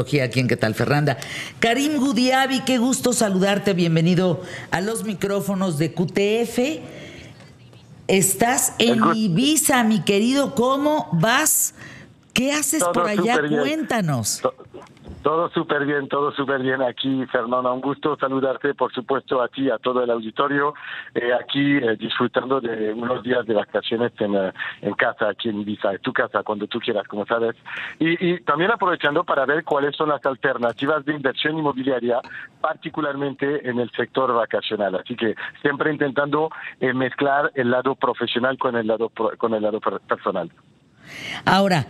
Aquí en ¿Qué tal, Fernanda? Karim Goudiaby, qué gusto saludarte, bienvenido a los micrófonos de QTF. Estás en Ibiza, mi querido, ¿cómo vas? ¿Qué haces todo por allá? Cuéntanos. Todo súper bien aquí, Fernanda. Un gusto saludarte, por supuesto, a ti, a todo el auditorio, aquí disfrutando de unos días de vacaciones en casa, aquí en Ibiza, en tu casa, cuando tú quieras, como sabes. Y también aprovechando para ver cuáles son las alternativas de inversión inmobiliaria, particularmente en el sector vacacional. Así que siempre intentando mezclar el lado profesional con el lado, personal. Ahora,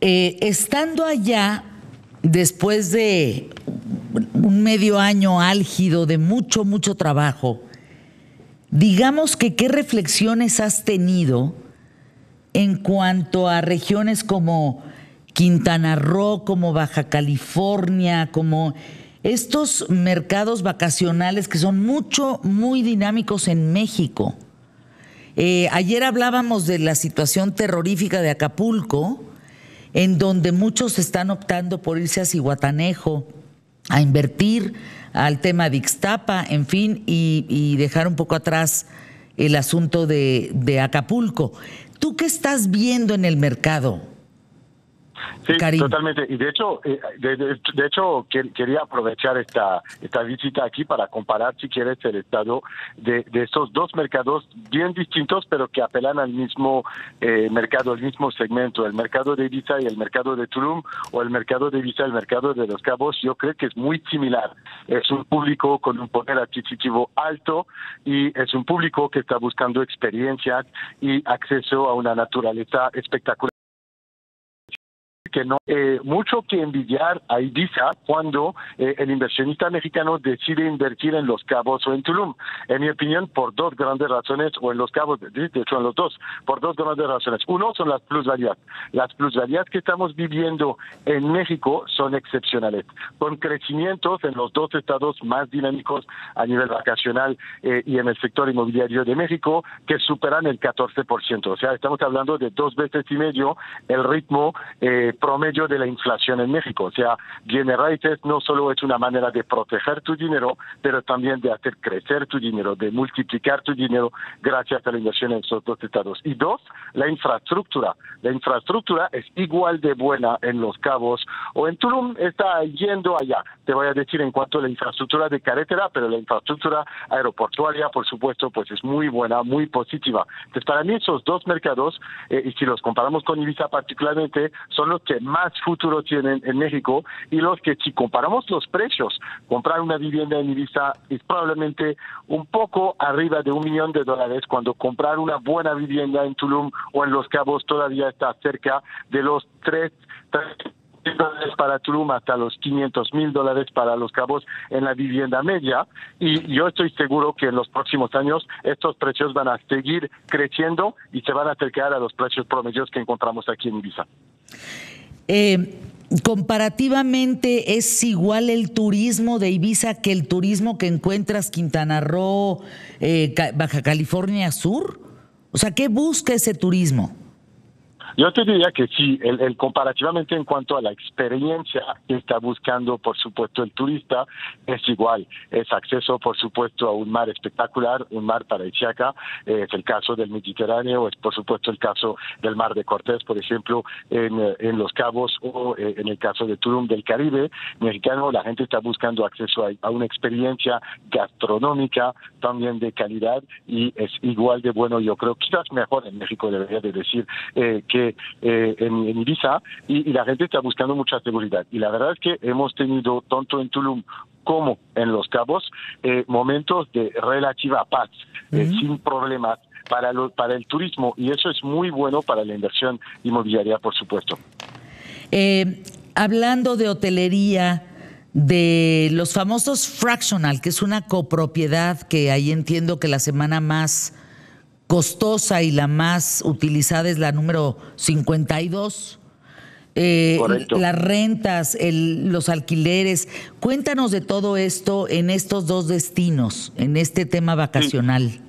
estando allá, después de un medio año álgido de mucho trabajo, digamos que qué reflexiones has tenido en cuanto a regiones como Quintana Roo, como Baja California, como estos mercados vacacionales que son muy dinámicos en México. Ayer hablábamos de la situación terrorífica de Acapulco, en donde muchos están optando por irse a Zihuatanejo, a invertir al tema de Ixtapa, en fin, y dejar un poco atrás el asunto de Acapulco. ¿Tú qué estás viendo en el mercado? Sí, Karim. Totalmente. Y de hecho quería aprovechar esta visita aquí para comparar, si quieres, el estado de esos dos mercados bien distintos, pero que apelan al mismo mercado, al mismo segmento, el mercado de Ibiza y el mercado de Tulum, o el mercado de Ibiza, el mercado de Los Cabos. Yo creo que es muy similar. Es un público con un poder adquisitivo alto y es un público que está buscando experiencias y acceso a una naturaleza espectacular. Que no mucho que envidiar a Ibiza cuando el inversionista mexicano decide invertir en Los Cabos o en Tulum, en mi opinión, por dos grandes razones, o en Los Cabos, de hecho en los dos, por dos grandes razones. Uno son las plusvalías. Las plusvalías que estamos viviendo en México son excepcionales, con crecimientos en los dos estados más dinámicos a nivel vacacional y en el sector inmobiliario de México, que superan el 14%. O sea, estamos hablando de 2,5 veces el ritmo promedio de la inflación en México. O sea, bienes raíces no solo es una manera de proteger tu dinero, pero también de hacer crecer tu dinero, de multiplicar tu dinero gracias a la inversión en esos dos estados. Y dos, la infraestructura. La infraestructura es igual de buena en Los Cabos o en Tulum, está yendo allá. Te voy a decir en cuanto a la infraestructura de carretera, pero la infraestructura aeroportuaria, por supuesto, pues es muy buena, muy positiva. Entonces, para mí esos dos mercados, y si los comparamos con Ibiza particularmente, son los que más futuro tienen en México, y los que, si comparamos los precios, comprar una vivienda en Ibiza es probablemente un poco arriba de $1,000,000, cuando comprar una buena vivienda en Tulum o en Los Cabos todavía está cerca de los $3,000 para Tulum hasta los $500,000 para Los Cabos en la vivienda media. Y yo estoy seguro que en los próximos años estos precios van a seguir creciendo y se van a acercar a los precios promedios que encontramos aquí en Ibiza. Comparativamente, ¿es igual el turismo de Ibiza que el turismo que encuentras Quintana Roo, Baja California Sur? O sea, ¿qué busca ese turismo? Yo te diría que sí, el comparativamente en cuanto a la experiencia que está buscando, por supuesto, el turista, es igual. Es acceso, por supuesto, a un mar espectacular, un mar paradisíaco. Es el caso del Mediterráneo, es por supuesto el caso del Mar de Cortés, por ejemplo, en Los Cabos, o en el caso de Tulum, del Caribe mexicano. La gente está buscando acceso a una experiencia gastronómica también de calidad, y es igual de bueno, yo creo, quizás mejor en México, debería de decir, que en Ibiza, y la gente está buscando mucha seguridad. Y la verdad es que hemos tenido, tanto en Tulum como en Los Cabos, momentos de relativa paz, sin problemas para el turismo, y eso es muy bueno para la inversión inmobiliaria, por supuesto. Hablando de hotelería, de los famosos fractional, que es una copropiedad, que ahí entiendo que la semana más costosa y la más utilizada es la número 52. Las rentas, los alquileres. Cuéntanos de todo esto en estos dos destinos, en este tema vacacional. Sí.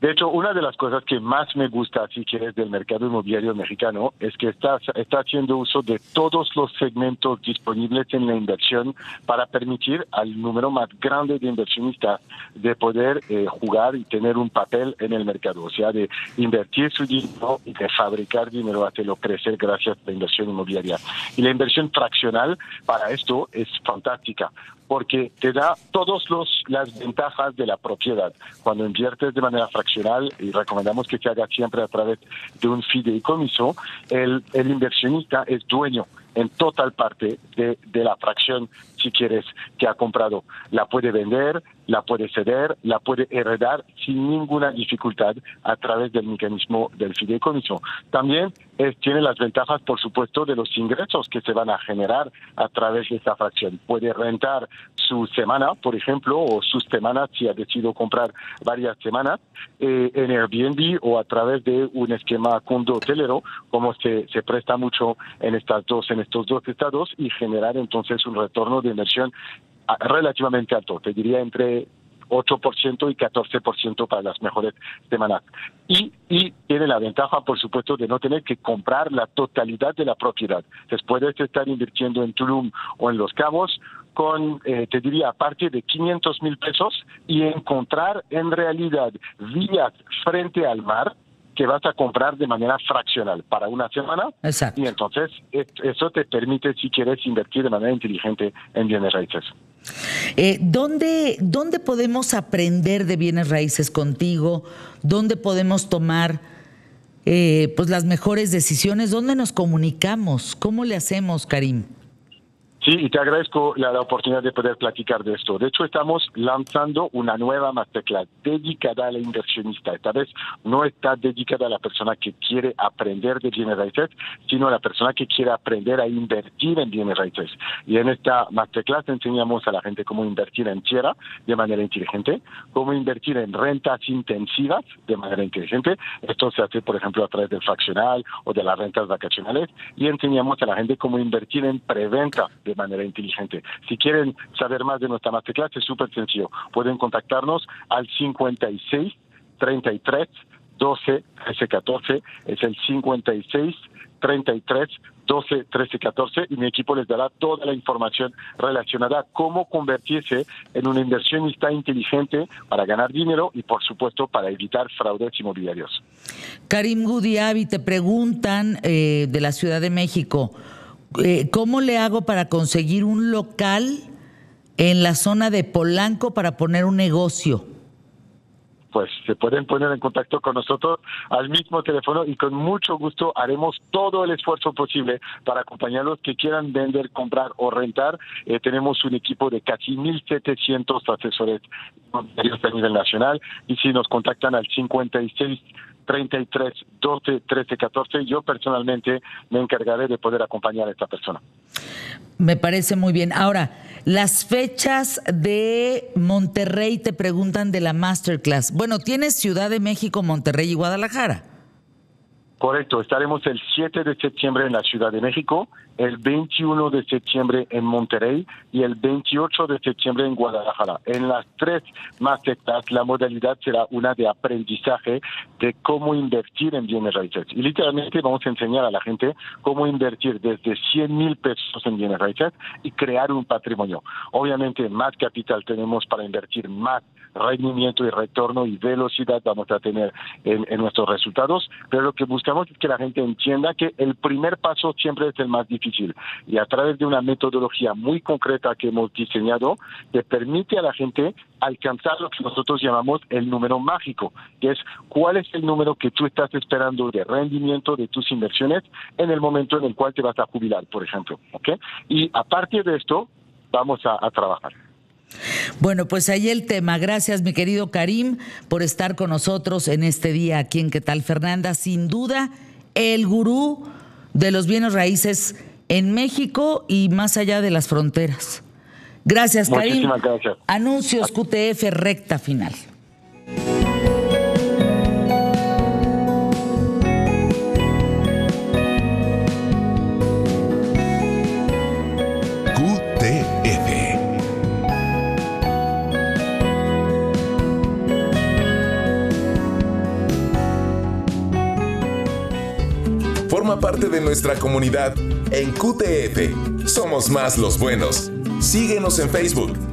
De hecho, una de las cosas que más me gusta, así que es del mercado inmobiliario mexicano, es que está haciendo uso de todos los segmentos disponibles en la inversión para permitir al número más grande de inversionistas de poder jugar y tener un papel en el mercado, o sea, de invertir su dinero y de fabricar dinero, hacerlo crecer gracias a la inversión inmobiliaria. Y la inversión fraccional para esto es fantástica, porque te da todas las ventajas de la propiedad. Cuando inviertes de manera fraccional, y recomendamos que se haga siempre a través de un fideicomiso, el inversionista es dueño en total parte de la fracción, si quieres, que ha comprado. La puede vender, la puede ceder, la puede heredar sin ninguna dificultad a través del mecanismo del fideicomiso. También tiene las ventajas, por supuesto, de los ingresos que se van a generar a través de esta fracción. Puede rentar su semana, por ejemplo, o sus semanas, si ha decidido comprar varias semanas, en Airbnb o a través de un esquema condo hotelero, como se presta mucho en estos dos estados, y generar entonces un retorno de inversión relativamente alto, te diría entre 8% y 14% para las mejores semanas. Y tiene la ventaja, por supuesto, de no tener que comprar la totalidad de la propiedad. Después de estar invirtiendo en Tulum o en Los Cabos, con, te diría, aparte de 500,000 pesos, y encontrar en realidad villas frente al mar que vas a comprar de manera fraccional para una semana. Exacto. Y entonces eso te permite, si quieres, invertir de manera inteligente en bienes raíces. ¿Dónde podemos aprender de bienes raíces contigo? ¿Dónde podemos tomar pues las mejores decisiones? ¿Dónde nos comunicamos? ¿Cómo le hacemos, Karim? Sí, y te agradezco la oportunidad de poder platicar de esto. De hecho, estamos lanzando una nueva masterclass dedicada a la inversionista. Esta vez no está dedicada a la persona que quiere aprender de bienes raíces, sino a la persona que quiere aprender a invertir en bienes raíces. Y en esta masterclass enseñamos a la gente cómo invertir en tierra de manera inteligente, cómo invertir en rentas intensivas de manera inteligente. Esto se hace, por ejemplo, a través del fraccional o de las rentas vacacionales. Y enseñamos a la gente cómo invertir en preventa de manera inteligente. Si quieren saber más de nuestra masterclass, es súper sencillo. Pueden contactarnos al 56 33 12 13 14, es el 56 33 12 13 14, y mi equipo les dará toda la información relacionada a cómo convertirse en un inversionista inteligente para ganar dinero y, por supuesto, para evitar fraudes inmobiliarios. Karim Goudiaby, te preguntan de la Ciudad de México, ¿cómo le hago para conseguir un local en la zona de Polanco para poner un negocio? Pues se pueden poner en contacto con nosotros al mismo teléfono y con mucho gusto haremos todo el esfuerzo posible para acompañarlos que quieran vender, comprar o rentar. Tenemos un equipo de casi 1,700 asesores a nivel nacional, y si nos contactan al 56 33 12 13 14, yo personalmente me encargaré de poder acompañar a esta persona. Me parece muy bien. Ahora, las fechas de Monterrey, te preguntan de la masterclass. Bueno, tienes Ciudad de México, Monterrey y Guadalajara. Correcto, estaremos el 7 de septiembre en la Ciudad de México, el 21 de septiembre en Monterrey y el 28 de septiembre en Guadalajara. En las tres masterclass, la modalidad será una de aprendizaje de cómo invertir en bienes raíces. Y literalmente vamos a enseñar a la gente cómo invertir desde 100,000 pesos en bienes raíces y crear un patrimonio. Obviamente, más capital tenemos para invertir, más rendimiento y retorno y velocidad vamos a tener en nuestros resultados, pero lo que buscamos es que la gente entienda que el primer paso siempre es el más difícil, y a través de una metodología muy concreta que hemos diseñado le permite a la gente alcanzar lo que nosotros llamamos el número mágico, que es cuál es el número que tú estás esperando de rendimiento de tus inversiones en el momento en el cual te vas a jubilar, por ejemplo, ¿okay? Y a partir de esto vamos a trabajar. Bueno, pues ahí el tema. Gracias, mi querido Karim, por estar con nosotros en este día aquí en ¿Qué tal, Fernanda? Sin duda, el gurú de los bienes raíces en México y más allá de las fronteras. Gracias, Karim. Muchísimas gracias. Anuncios QTF, recta final. parte de nuestra comunidad en QTF. Somos más los buenos. Síguenos en Facebook.